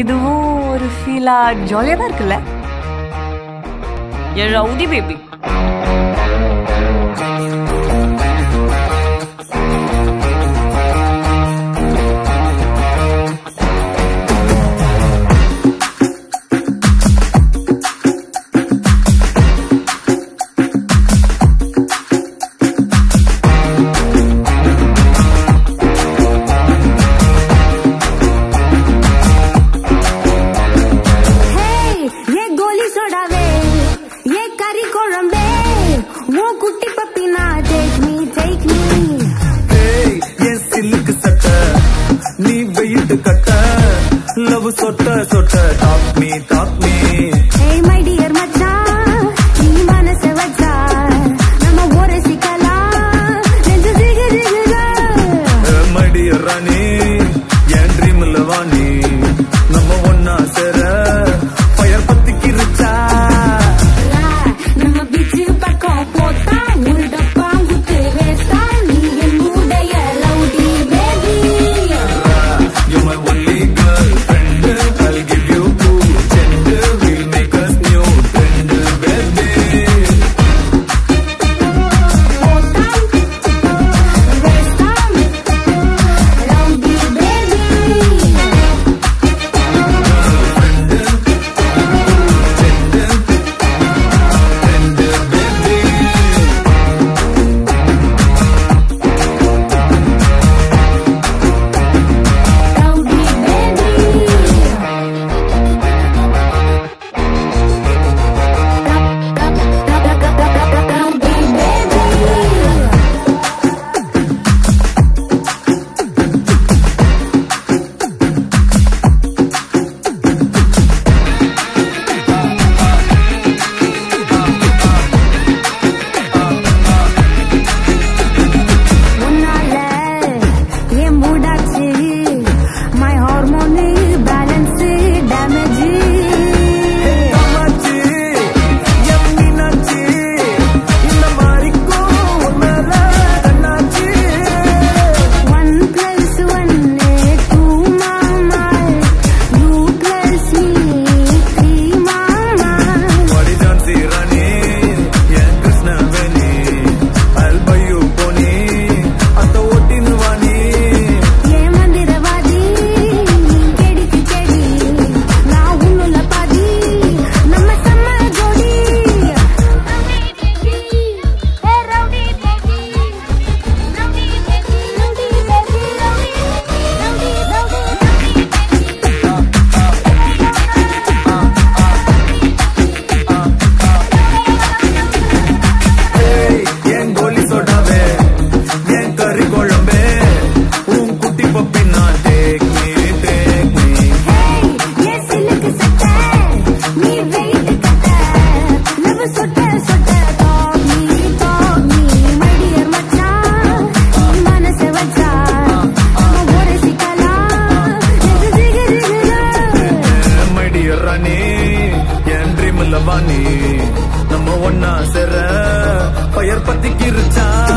இதுவும் ஒரு ஃபீலா ஜாலியா தான் இருக்குல்ல? ஏ rowdy baby, love sotta sotta, top me, top me. Hey my dear macha, ee manase vacha, nama ore sikala, rendu jiga jiga. Hey my dear rani, yan dream lavani, nama onna sera, fire patti kircha. La, nama bitch pakko pota, ulda pangu tere star, nee enudaya lovely baby. La, you my only girl. நம்ம ஒன்னா சேர பயர் பத்தி கிருச்சா.